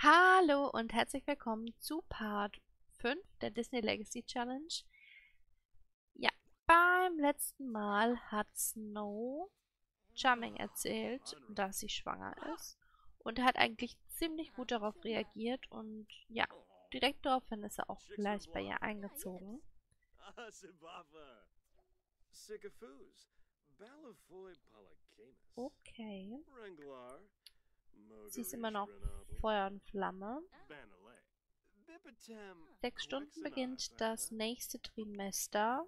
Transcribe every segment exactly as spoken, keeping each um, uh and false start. Hallo und herzlich willkommen zu Part fünf der Disney Legacy Challenge. Ja, beim letzten Mal hat Snow Charming erzählt, dass sie schwanger ist und hat eigentlich ziemlich gut darauf reagiert und ja, direkt daraufhin ist er auch gleich bei ihr eingezogen. Okay. Sie ist immer noch Feuer und Flamme. Sechs Stunden beginnt das nächste Trimester.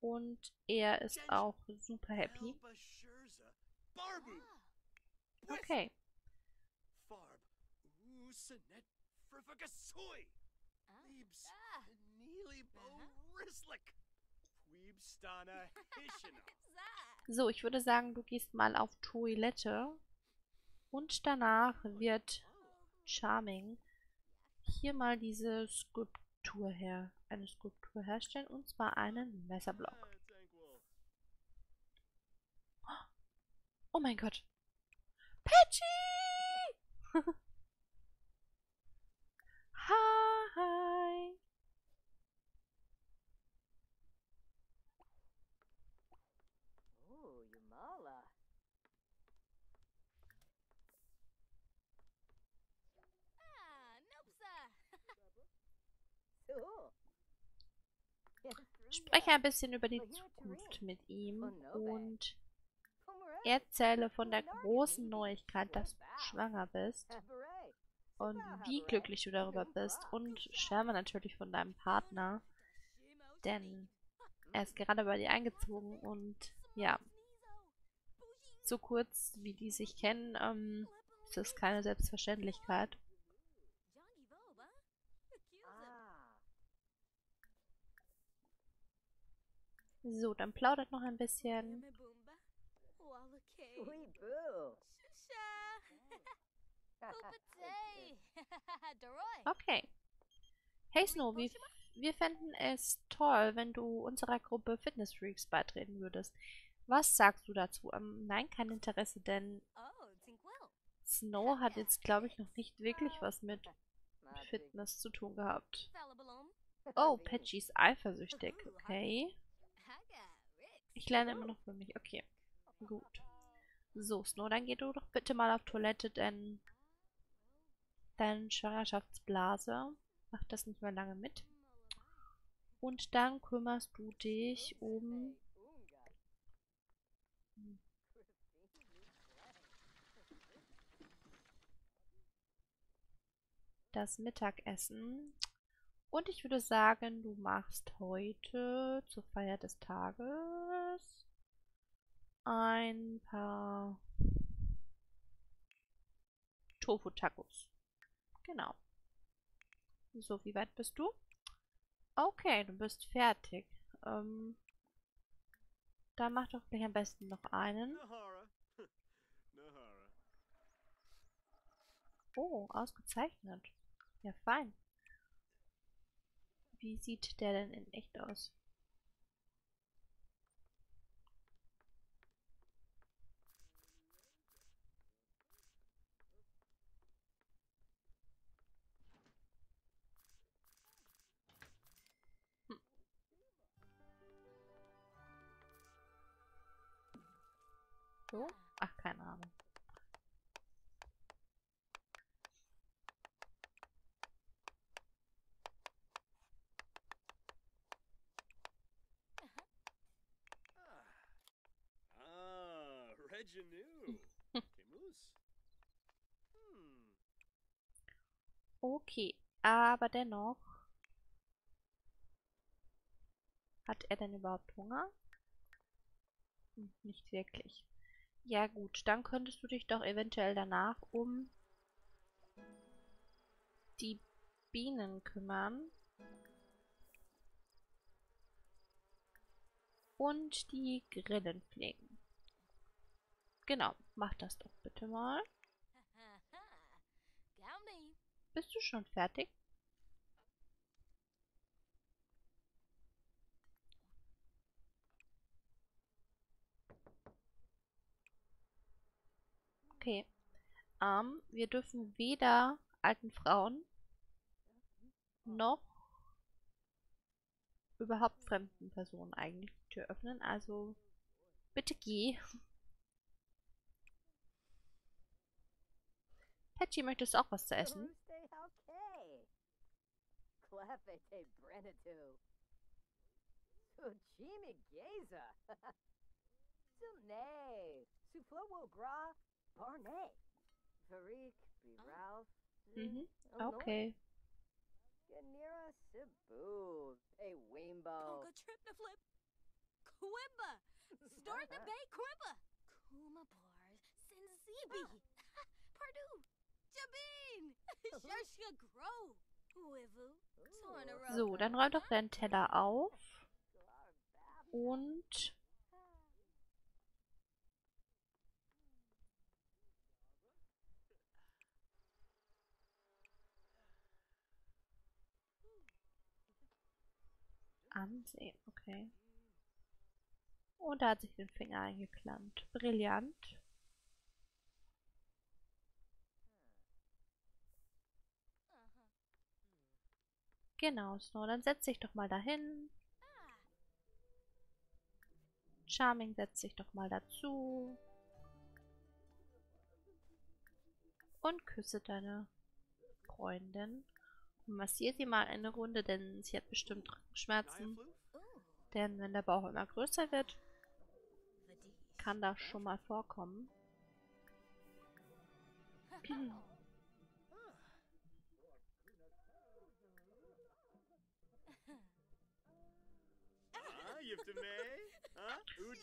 Und er ist auch super happy. Okay. So, ich würde sagen, du gehst mal auf Toilette. Und danach wird Charming hier mal diese Skulptur her, eine Skulptur herstellen, und zwar einen Messerblock. Oh mein Gott. Patchy! Hi! Spreche ein bisschen über die Zukunft mit ihm und erzähle von der großen Neuigkeit, dass du schwanger bist und wie glücklich du darüber bist, und schwärme natürlich von deinem Partner, denn er ist gerade bei dir eingezogen und ja, so kurz wie die sich kennen, ähm, ist das keine Selbstverständlichkeit. So, dann plaudert noch ein bisschen. Okay. Hey Snow, wir, wir fänden es toll, wenn du unserer Gruppe Fitness Freaks beitreten würdest. Was sagst du dazu? Ähm, nein, kein Interesse, denn Snow hat jetzt, glaube ich, noch nicht wirklich was mit Fitness zu tun gehabt. Oh, Patchy ist eifersüchtig. Okay. Ich lerne immer noch für mich. Okay, gut. So, Snow, dann geh du doch bitte mal auf Toilette, denn deine Schwangerschaftsblase macht das nicht mehr lange mit. Und dann kümmerst du dich um... das Mittagessen. Und ich würde sagen, du machst heute zur Feier des Tages ein paar Tofu-Tacos. Genau. So, wie weit bist du? Okay, du bist fertig. Ähm, dann mach doch gleich am besten noch einen. Oh, ausgezeichnet. Ja, fein. Wie sieht der denn in echt aus? Hm. So? Ach, keine Ahnung. Okay, aber dennoch, hat er denn überhaupt Hunger? Hm, nicht wirklich. Ja gut, dann könntest du dich doch eventuell danach um die Bienen kümmern und die Grillen pflegen. Genau, mach das doch bitte mal. Bist du schon fertig? Okay. arm. Wir dürfen weder alten Frauen noch überhaupt fremden Personen eigentlich die Tür öffnen. Also bitte geh. Patchy, möchtest du auch was zu essen? Mhm. Okay. So, dann räum doch deinen Teller auf und ansehen, okay. Und da hat sich den Finger eingeklemmt. Brillant. Genau, Snow, dann setz dich doch mal dahin. Charming, setz dich doch mal dazu. Und küsse deine Freundin. Und massier sie mal eine Runde, denn sie hat bestimmt Rückenschmerzen. Denn wenn der Bauch immer größer wird, kann das schon mal vorkommen.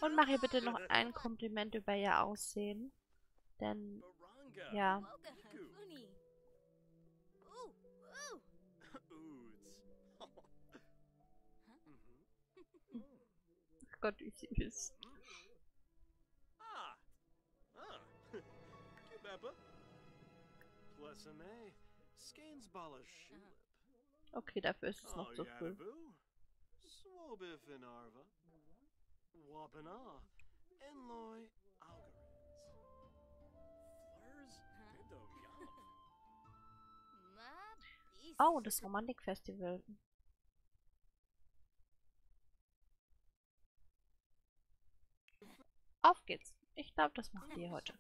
Und mach ihr bitte noch ein Kompliment über ihr Aussehen. Denn, ja. Ach Gott, wie sie ist. Okay, dafür ist es noch zu früh. Oh, das Romantikfestival. Auf geht's. Ich glaube, das machen wir heute.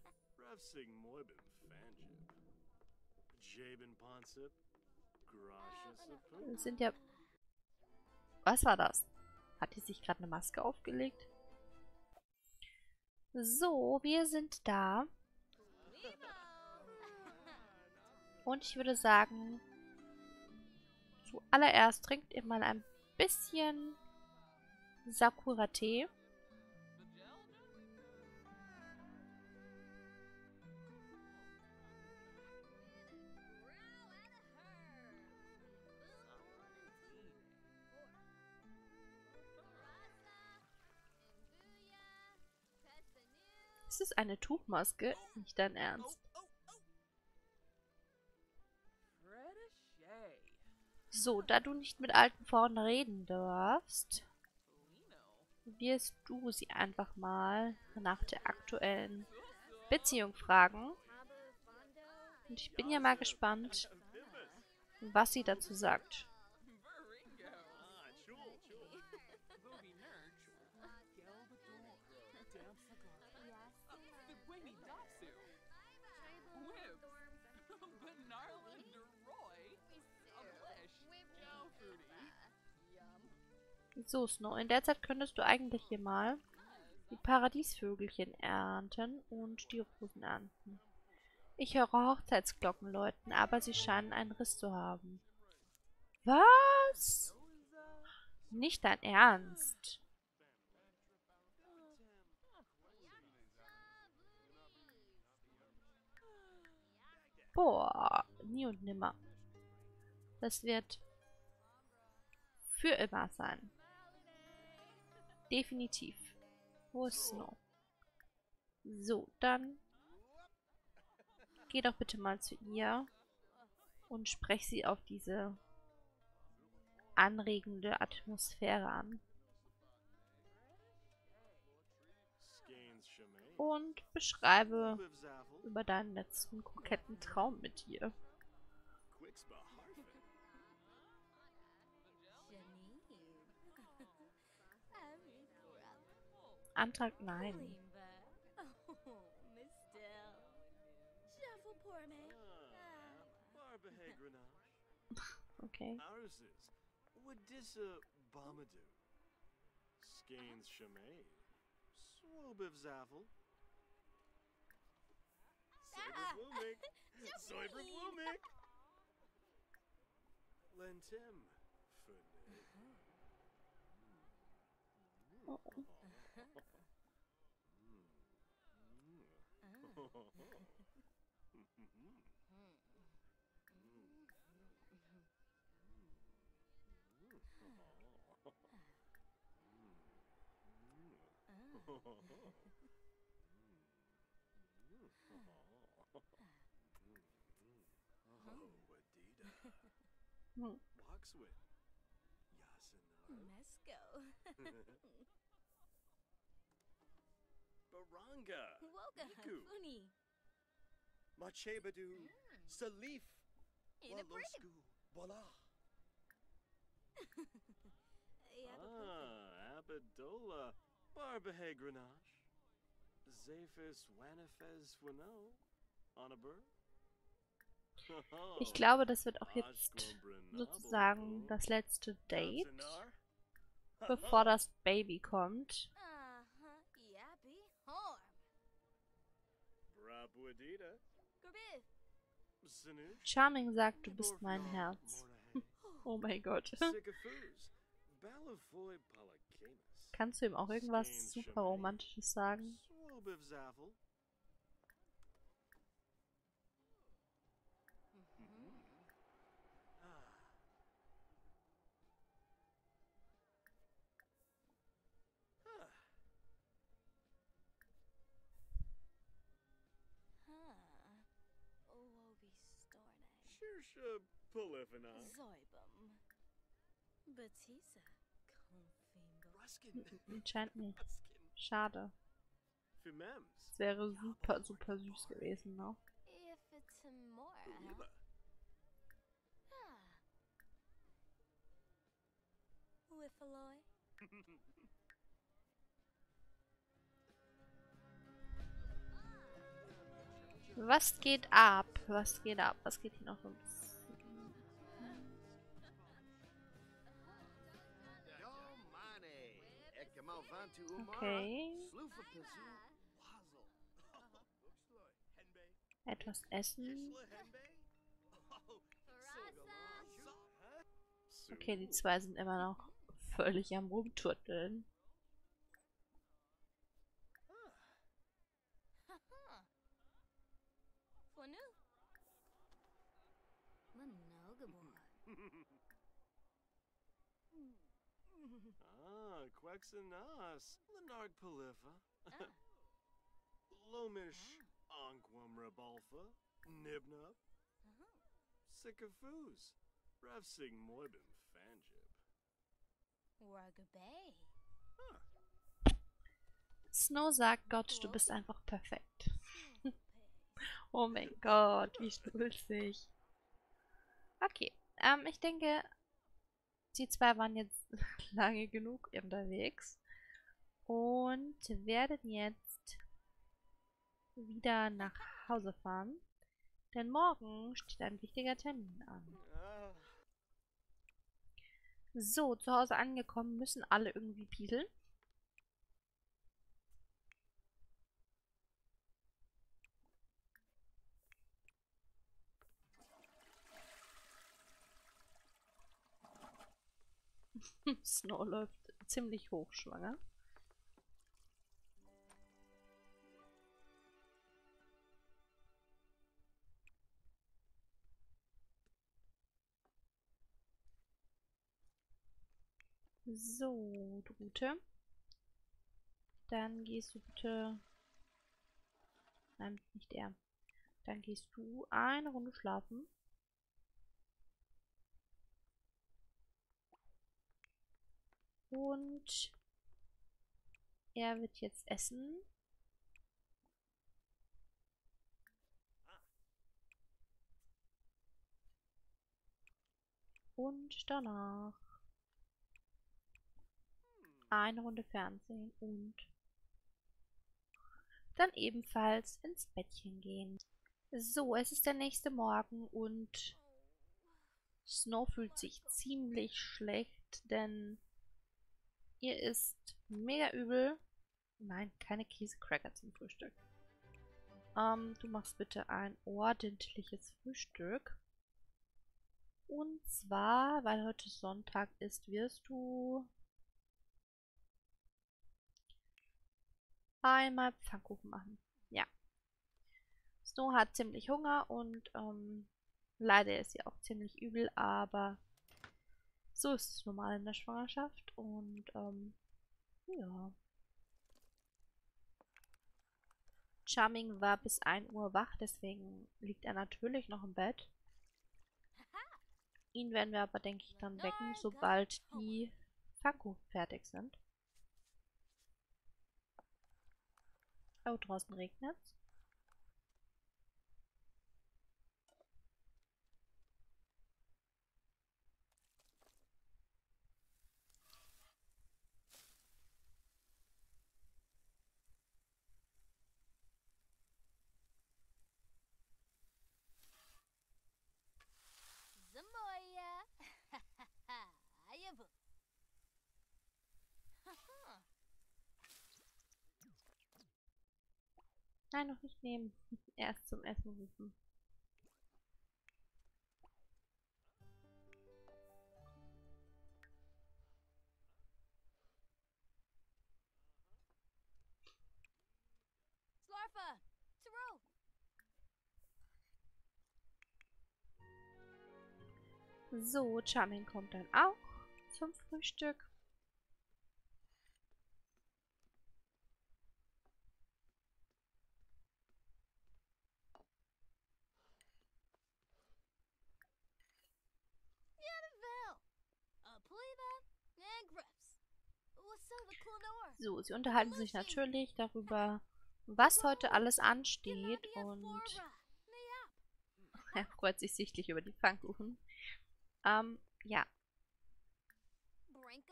Das sind ja... Was war das? Hat die sich gerade eine Maske aufgelegt? So, wir sind da. Und ich würde sagen, zuallererst trinkt ihr mal ein bisschen Sakura-Tee. Ist es eine Tuchmaske? Nicht dein Ernst. So, da du nicht mit alten Frauen reden darfst, wirst du sie einfach mal nach der aktuellen Beziehung fragen. Und ich bin ja mal gespannt, was sie dazu sagt. So, Snow, in der Zeit könntest du eigentlich hier mal die Paradiesvögelchen ernten und die Rosen ernten. Ich höre Hochzeitsglocken läuten, aber sie scheinen einen Riss zu haben. Was? Nicht dein Ernst. Boah, nie und nimmer. Das wird für immer sein. Definitiv. Wo ist Snow? So, dann geh doch bitte mal zu ihr und sprech sie auf diese anregende Atmosphäre an. und beschreibe über deinen letzten koketten Traum mit dir. Antrag nein. Okay. Oh. Hm. Baranga, Miku, Machabadu, Salif, Walosku, Wala. Ah, Abadola, Barbahe Grenache, Zephys, Wanifes, Wano, Anaber. Ich glaube, das wird auch jetzt sozusagen das letzte Date, bevor das Baby kommt. Charming sagt, du bist mein Herz. Oh mein Gott. Kannst du ihm auch irgendwas super Romantisches sagen? Scheint nicht. Schade. Es wäre super, super süß gewesen, ne? Was geht ab? Was geht ab? Was geht hier noch ums? Okay. Etwas essen. Okay, die zwei sind immer noch völlig am Rumturteln. Quaxenas, Lenarg Palifa, Lomish, Anquam Rebalfa, Nibnub, Sikafus, Ravsig Moibim Fanjib. Wargabay. Snow sagt, Gott, du bist einfach perfekt. Oh mein Gott, wie schnulzig. Okay, ähm, ich denke, die zwei waren jetzt lange genug unterwegs und werden jetzt wieder nach Hause fahren, denn morgen steht ein wichtiger Termin an. So, zu Hause angekommen, müssen alle irgendwie pieseln. Snow läuft ziemlich hochschwanger. So, du Gute. Dann gehst du bitte... Nein, nicht er. Dann gehst du eine Runde schlafen. Und er wird jetzt essen. Und danach eine Runde Fernsehen und dann ebenfalls ins Bettchen gehen. So, es ist der nächste Morgen und Snow fühlt sich ziemlich schlecht, denn ihr ist mega übel. Nein, keine Käsecracker zum Frühstück. Ähm, du machst bitte ein ordentliches Frühstück. Und zwar, weil heute Sonntag ist, wirst du einmal Pfannkuchen machen. Ja. Snow hat ziemlich Hunger und ähm, leider ist sie auch ziemlich übel, aber so ist es normal in der Schwangerschaft. Und ähm, ja. Charming war bis ein Uhr wach, deswegen liegt er natürlich noch im Bett. Ihn werden wir aber, denke ich, dann wecken, sobald die Pfannkuchen fertig sind. Oh, draußen regnet es. Nein, noch nicht nehmen. Erst zum Essen rufen. Slurpa, through. So, Charming kommt dann auch zum Frühstück. So, sie unterhalten sich natürlich darüber, was heute alles ansteht, und er freut sich sichtlich über die Pfannkuchen. Ähm, ja.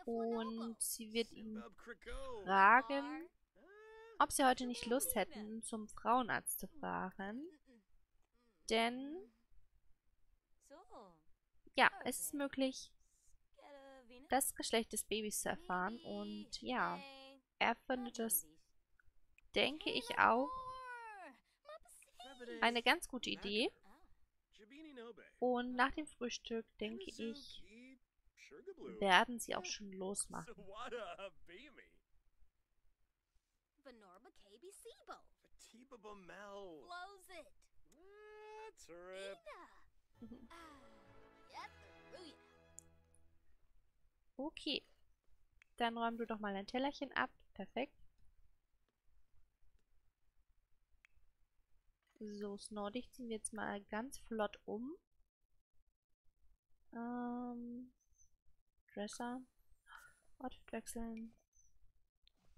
Und sie wird ihn fragen, ob sie heute nicht Lust hätten, zum Frauenarzt zu fahren. Denn, ja, es ist möglich, das Geschlecht des Babys zu erfahren, und ja, er findet das, denke ich, auch eine ganz gute Idee. Und nach dem Frühstück, denke ich, werden sie auch schon losmachen. Okay, dann räum du doch mal dein Tellerchen ab. Perfekt. So, Snow, dich ziehen wir jetzt mal ganz flott um. Ähm, Dresser. Outfit wechseln.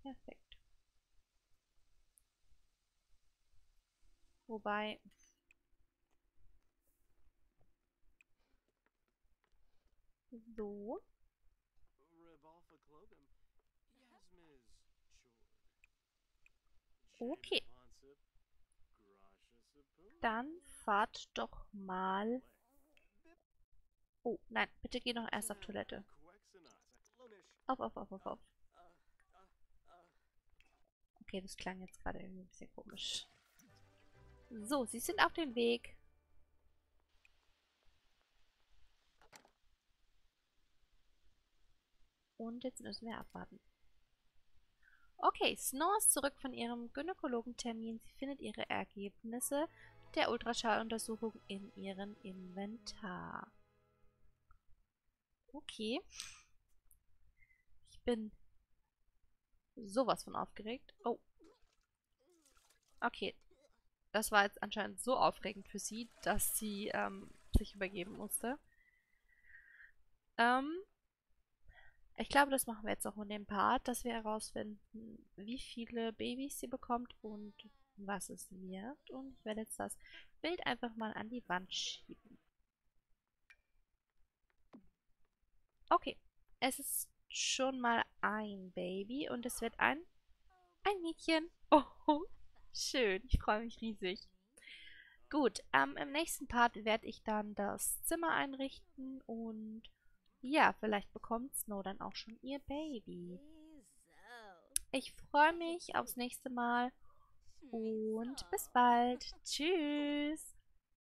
Perfekt. Wobei... So... Okay. Dann fahrt doch mal... Oh, nein, bitte geh noch erst auf Toilette. Auf, auf, auf, auf, auf. Okay, das klang jetzt gerade irgendwie ein bisschen komisch. So, sie sind auf dem Weg. Und jetzt müssen wir abwarten. Okay, Snow ist zurück von ihrem Gynäkologentermin. Sie findet ihre Ergebnisse der Ultraschalluntersuchung in ihrem Inventar. Okay. Ich bin sowas von aufgeregt. Oh. Okay. Das war jetzt anscheinend so aufregend für sie, dass sie ähm, sich übergeben musste. Ähm... Ich glaube, das machen wir jetzt auch in dem Part, dass wir herausfinden, wie viele Babys sie bekommt und was es wird. Und ich werde jetzt das Bild einfach mal an die Wand schieben. Okay, es ist schon mal ein Baby und es wird ein, ein Mädchen. Oh, schön, ich freue mich riesig. Gut, ähm, im nächsten Part werde ich dann das Zimmer einrichten und ja, vielleicht bekommt Snow dann auch schon ihr Baby. Ich freue mich aufs nächste Mal und bis bald. Tschüss.